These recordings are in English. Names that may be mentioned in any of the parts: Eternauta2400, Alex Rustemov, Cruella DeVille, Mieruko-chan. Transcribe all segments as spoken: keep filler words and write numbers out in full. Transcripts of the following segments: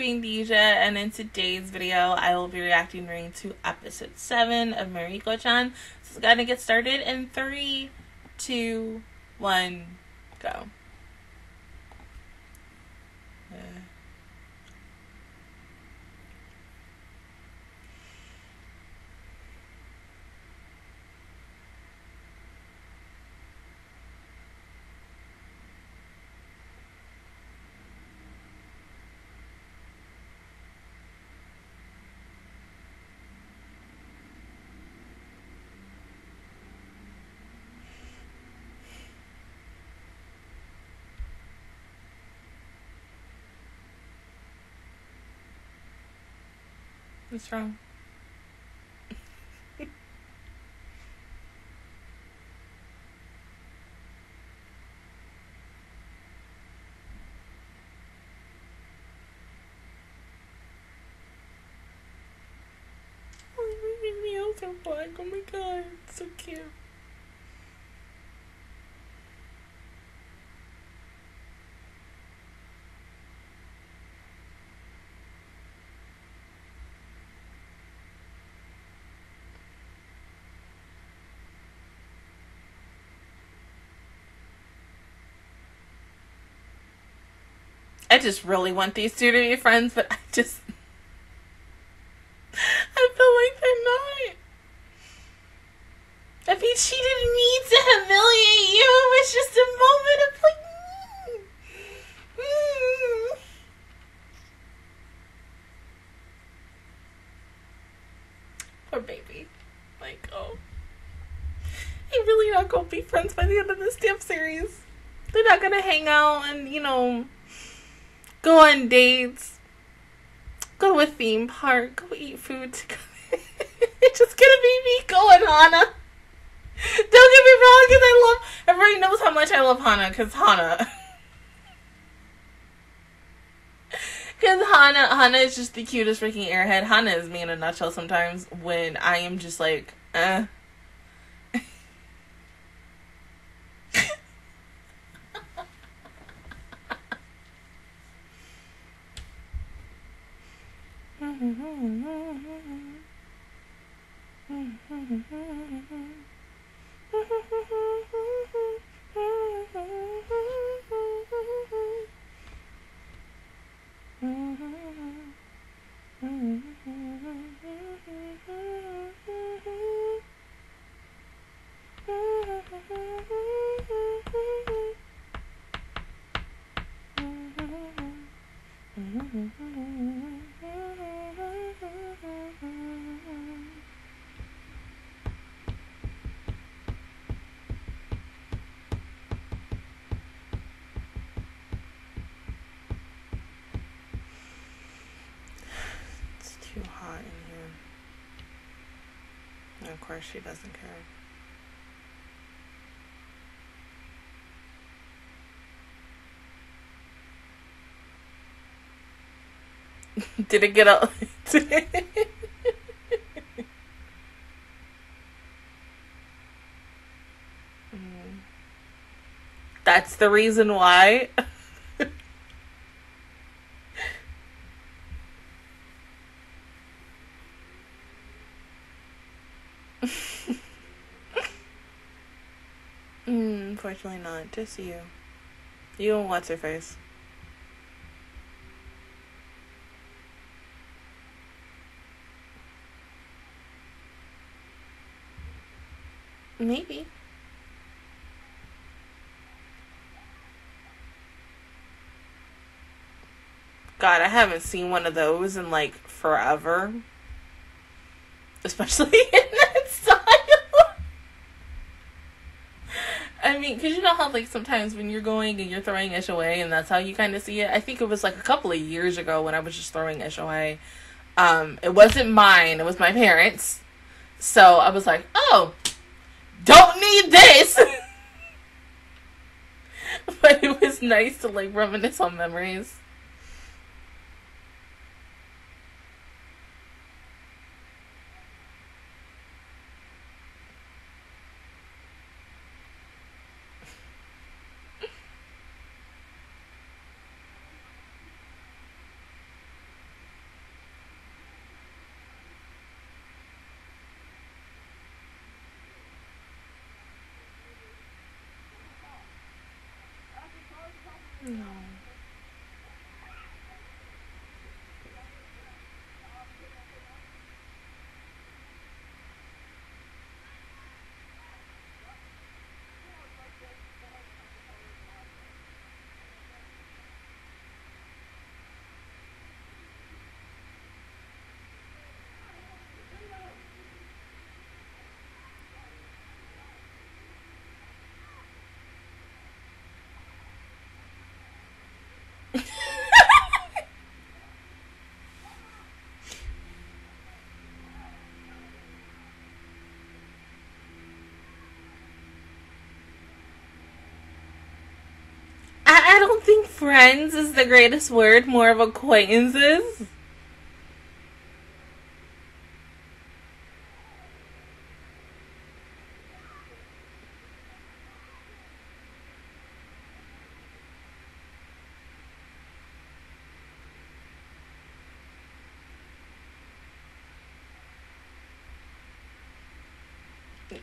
Greendesia, and in today's video I will be reacting ring to episode seven of Mieruko-chan. So it's gonna get started in three, two, one, go. Uh. What's wrong? Oh, my nails are black. Oh my god, it's so cute. I just really want these two to be friends, but I just... I feel like they're not. I mean, she didn't need to humiliate you. It was just a moment of like... Mm. Mm. Poor baby. Like, oh. They're really not going to be friends by the end of this damn series. They're not going to hang out and, you know... go on dates, go to a theme park, go eat food together. It's just gonna be me going Hana. Don't get me wrong, because I love, everybody knows how much I love Hana, because Hana. Because Hana, Hana is just the cutest freaking airhead. Hana is me in a nutshell sometimes when I am just like, eh. Of course she doesn't care. Did it get up? That's the reason why. Unfortunately not. Just you. You and what's her face. Maybe. God, I haven't seen one of those in like forever. Especially in that style. I mean, because you know how, like, sometimes when you're going and you're throwing ish away and that's how you kind of see it? I think it was, like, a couple of years ago when I was just throwing ish away. Um, it wasn't mine. It was my parents'. So I was like, oh, don't need this. But it was nice to, like, reminisce on memories. I don't think friends is the greatest word, more of acquaintances.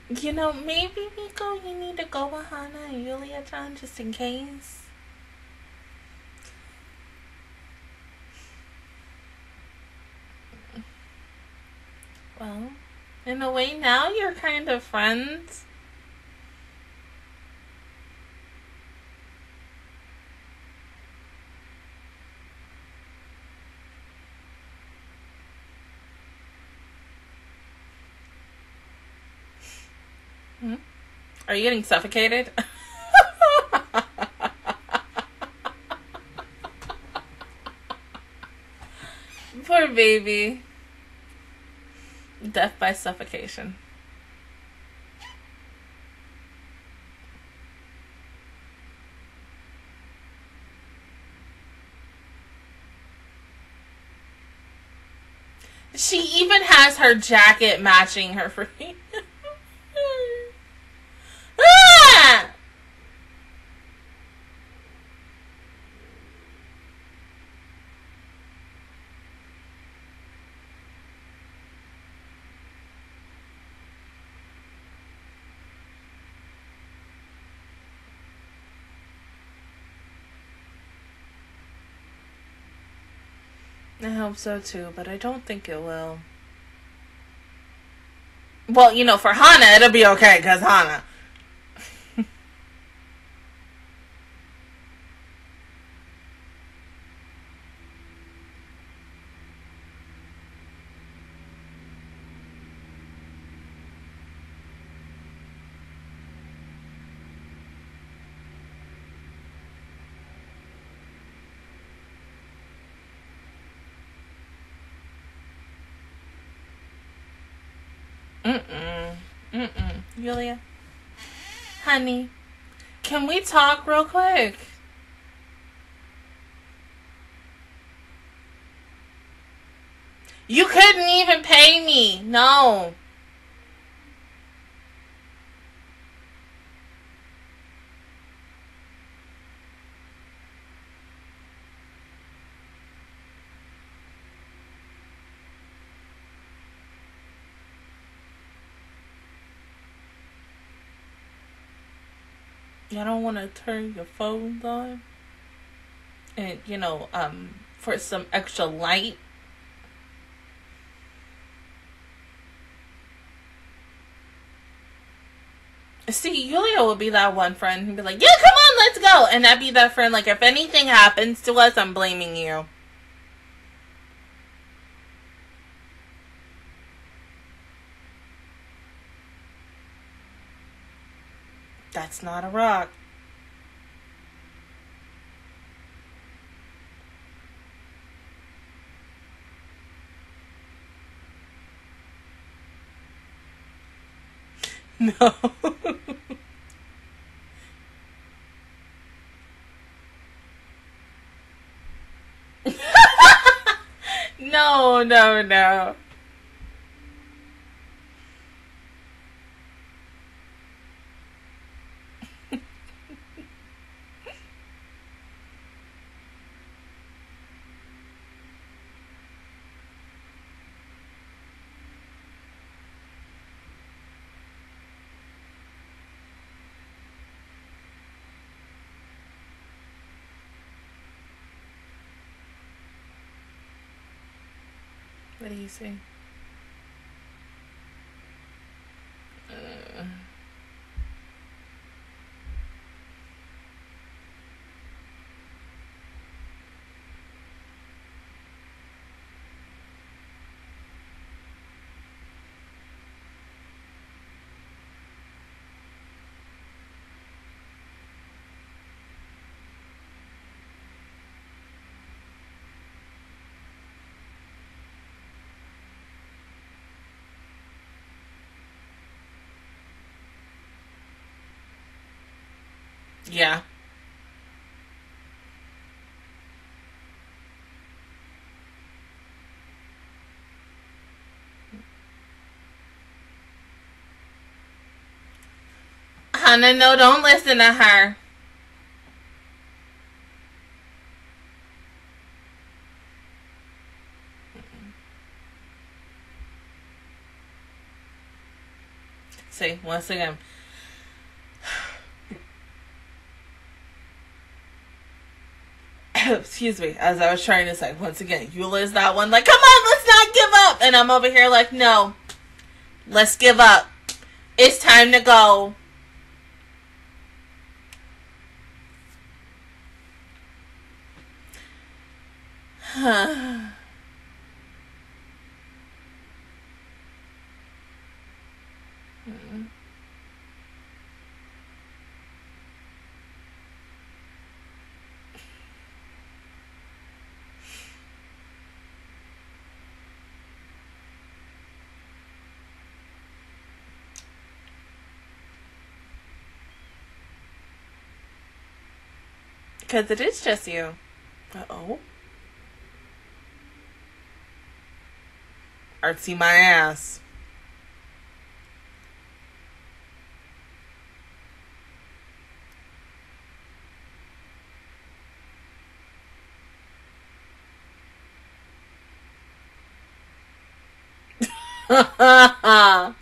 You know, maybe, Miko, you need to go with Hana and Yulia-chan just in case. Well, in a way, now you're kind of friends. Are you getting suffocated? Poor baby. Death by suffocation. She even has her jacket matching her freaking. I hope so too, but I don't think it will. Well, you know, for Hana, it'll be okay, because Hana. Mm-mm. Mm-mm. Yulia. Honey. Can we talk real quick? You couldn't even pay me. No. I don't want to turn your phones on and, you know, um, for some extra light. See, Yulia will be that one friend who'd be like, yeah, come on, let's go. And that'd be that friend, like, if anything happens to us, I'm blaming you. That's not a rock. No. No, no, no. What do you say? Uh. Yeah. Hana, no, don't listen to her. See, once again. Excuse me, as I was trying to say, once again, Eula's that one like, come on, let's not give up. And I'm over here like, no, let's give up. It's time to go. Huh. Because it is just you. Uh-oh. Artsy my ass. Ha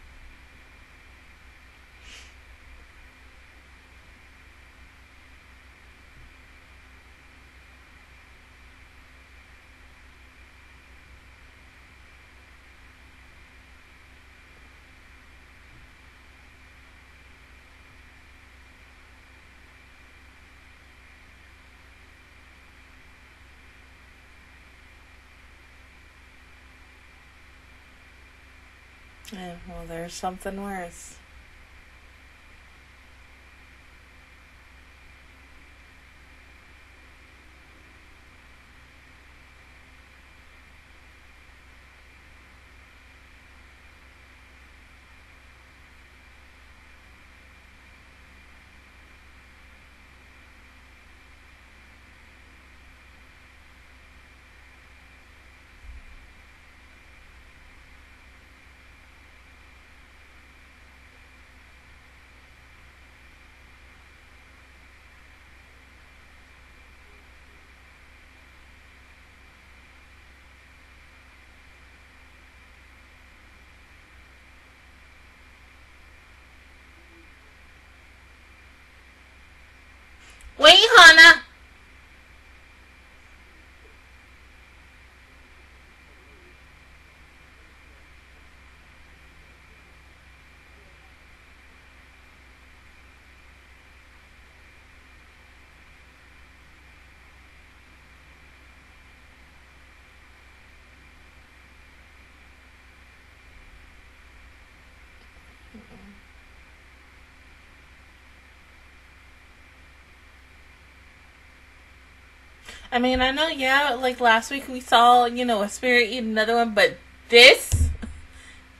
Yeah, well, there's something worse. Wait, Hana. I mean, I know, yeah, like last week we saw, you know, a spirit eat another one, but this,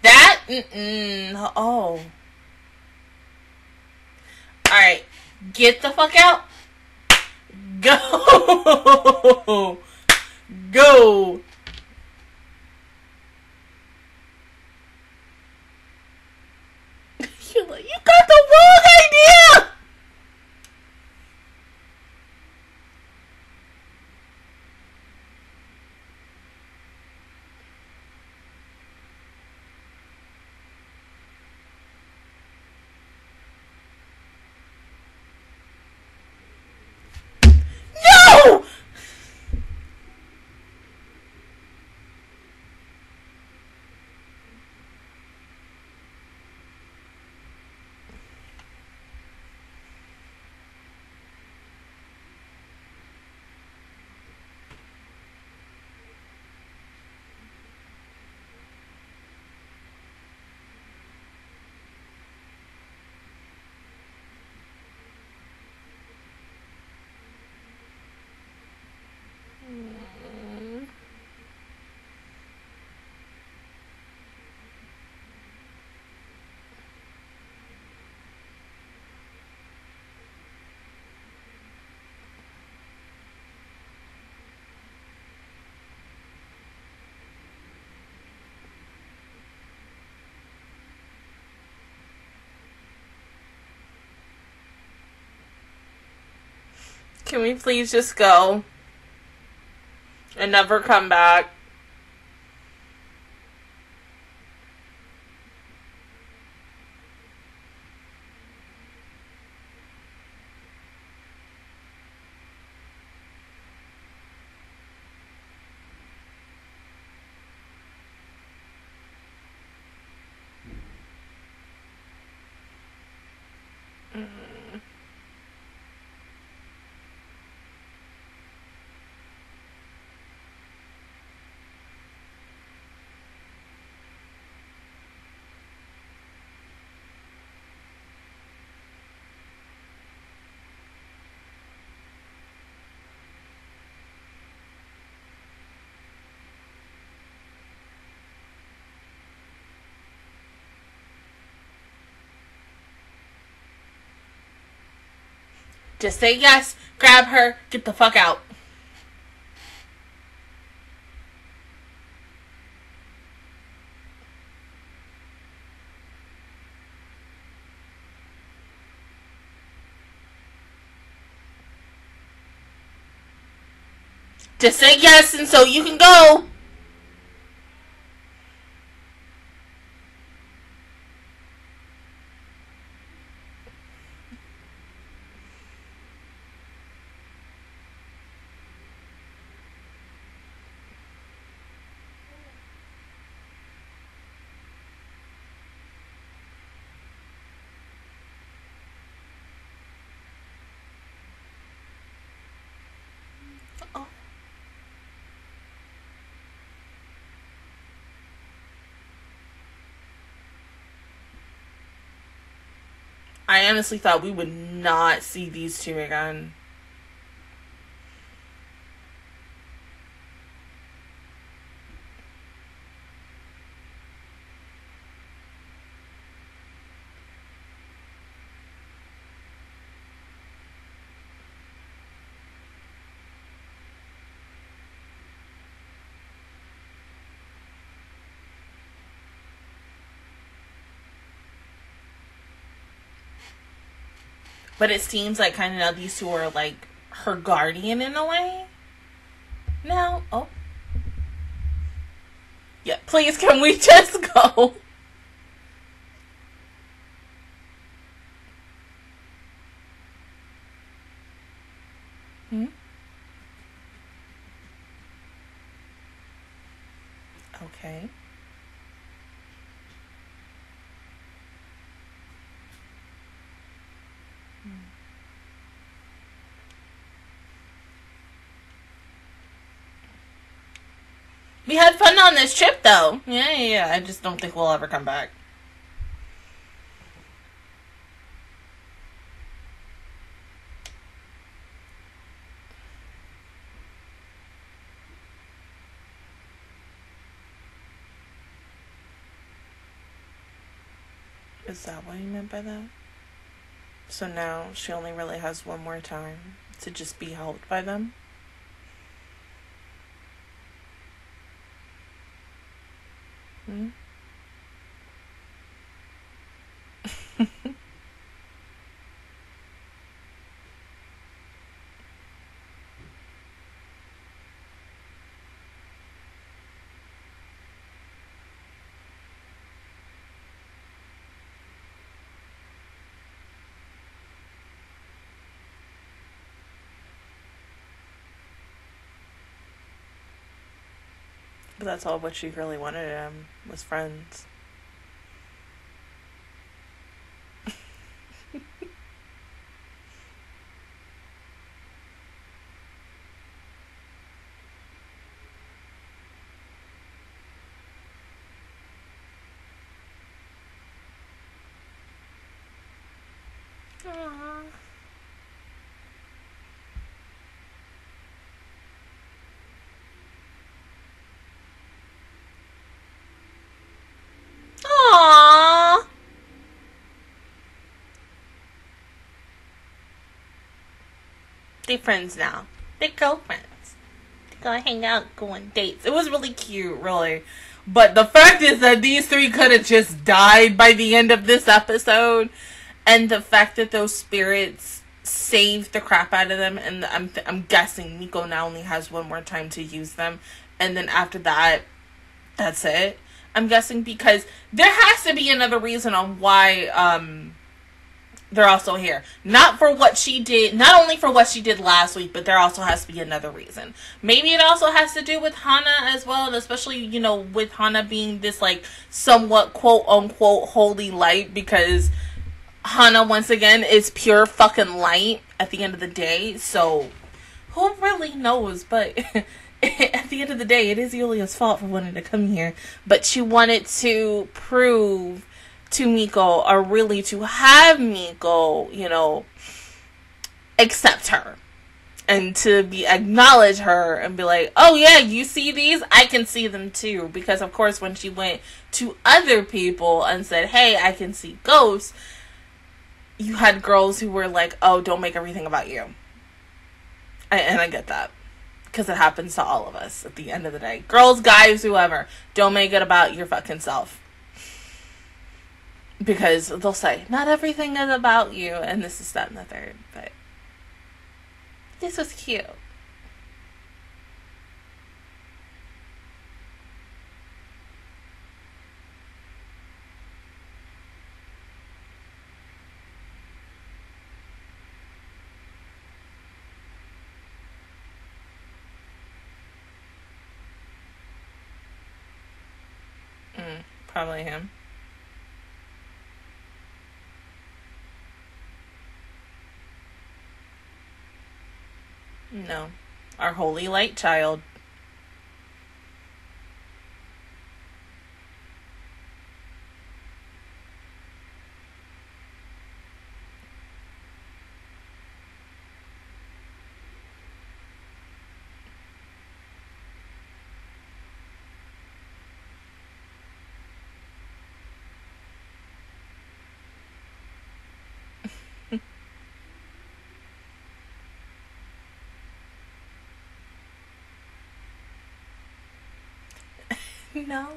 that, mm-mm, oh. Alright, get the fuck out. Go. Go. You're like, you got the wrong idea. Can we please just go and never come back? Just say yes, grab her, get the fuck out. Just say yes, and so you can go. I honestly thought we would not see these two again. But it seems like kind of now these two are like her guardian in a way. Now, oh. Yeah, please, can we just go? Hmm? Okay. We had fun on this trip, though. Yeah, yeah, yeah. I just don't think we'll ever come back. Is that what you meant by that? So now she only really has one more time to just be helped by them? Hmm? But that's all what she really wanted um, was friends. Aww. They're friends now. They're girlfriends. They go hang out, go on dates. It was really cute, really. But the fact is that these three could have just died by the end of this episode. And the fact that those spirits saved the crap out of them, and I'm th I'm guessing Miko now only has one more time to use them, and then after that, that's it. I'm guessing, because there has to be another reason on why um they're also here. Not for what she did, not only for what she did last week, but there also has to be another reason. Maybe it also has to do with Hana as well, and especially, you know, with Hana being this like somewhat quote unquote holy light, because Hana, once again, is pure fucking light at the end of the day. So, who really knows? But at the end of the day, it is Yulia's fault for wanting to come here. But she wanted to prove to Miko, or really to have Miko, you know, accept her. And to be acknowledge her and be like, oh yeah, you see these? I can see them too. Because, of course, when she went to other people and said, hey, I can see ghosts, you had girls who were like, oh, don't make everything about you. I, and I get that, because it happens to all of us at the end of the day. Girls, guys, whoever, don't make it about your fucking self. Because they'll say, not everything is about you, and this is that and the third, but this was cute. Probably him. No. Our holy light child. No.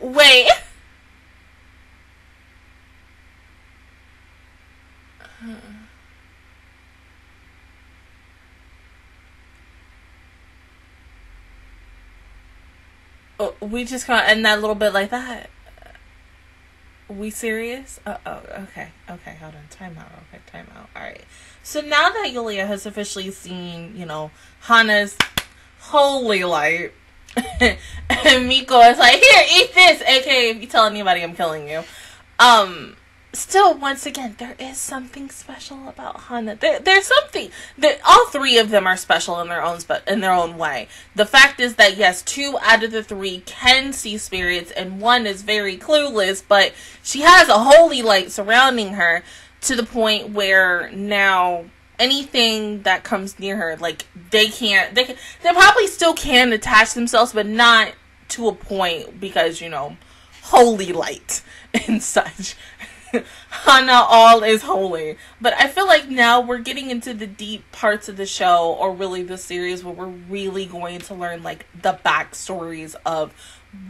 Wait. Huh. We just gonna end that little bit like that? We serious? Uh oh, okay. Okay, hold on. Time out real quick. Time out. Alright. So now that Yulia has officially seen, you know, Hana's holy light, and Miko is like, here, eat this! A K A if you tell anybody, I'm killing you. Um, still, once again, there is something special about Hana. There, there's something that all three of them are special in their own spe in their own way. The fact is that yes, two out of the three can see spirits, and one is very clueless. But she has a holy light surrounding her to the point where now anything that comes near her, like they can't, they can, they probably still can attach themselves, but not to a point, because you know, holy light and such. Hana all is holy. But I feel like now we're getting into the deep parts of the show, or really the series, where we're really going to learn like the backstories of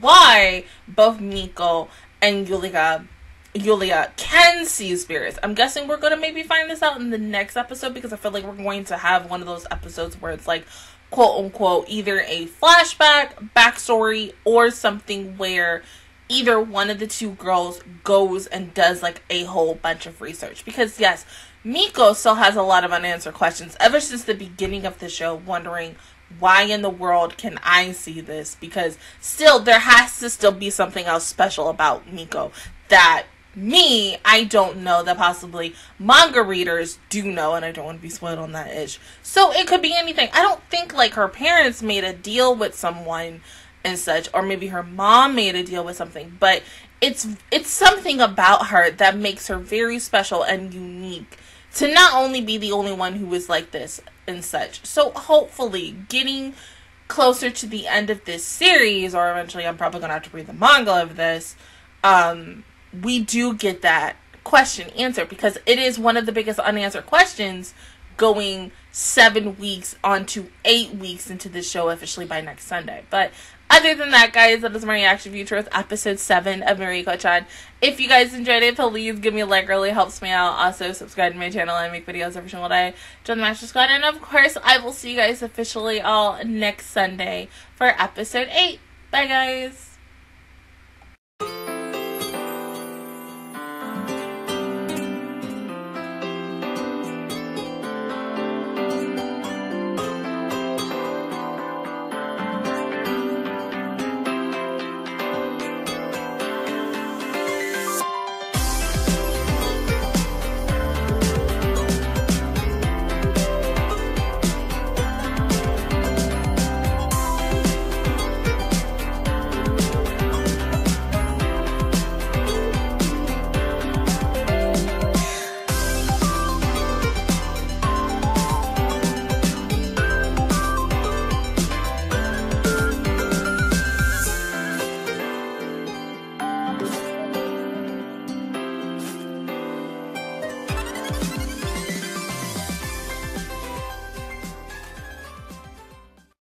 why both Miko and Yulia Yulia can see spirits. I'm guessing we're gonna maybe find this out in the next episode, because I feel like we're going to have one of those episodes where it's like quote unquote either a flashback, backstory, or something where either one of the two girls goes and does like a whole bunch of research. Because yes, Miko still has a lot of unanswered questions ever since the beginning of the show, wondering why in the world can I see this? Because still there has to still be something else special about Miko that me, I don't know, that possibly manga readers do know, and I don't want to be spoiled on that itch. So it could be anything. I don't think like her parents made a deal with someone and such, or maybe her mom made a deal with something, but it's it's something about her that makes her very special and unique to not only be the only one who is like this and such. So hopefully getting closer to the end of this series, or eventually I'm probably gonna have to read the manga of this, um we do get that question answered, because it is one of the biggest unanswered questions going seven weeks on to eight weeks into the show officially by next Sunday. But other than that, guys, that is my reaction view towards episode seven of Mieruko-chan. If you guys enjoyed it, please give me a like. It really helps me out. Also, subscribe to my channel. I make videos every single day. Join the Master Squad. And, of course, I will see you guys officially all next Sunday for episode eight. Bye, guys.